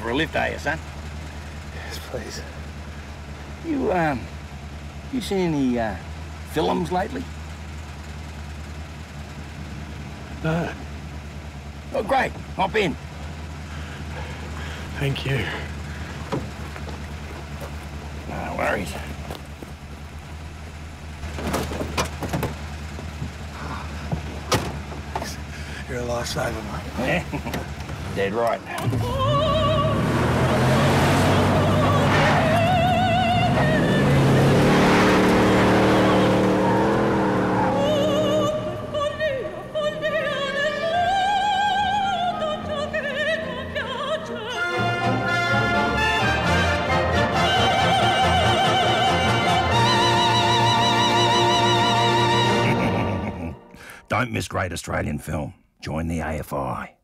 for a lift, are you, son? Yes, please. You seen any films lately? No. Oh, great. Hop in. Thank you. No worries. You're a lifesaver, mate. Yeah. Dead right. Don't miss great Australian film. Join the AFI.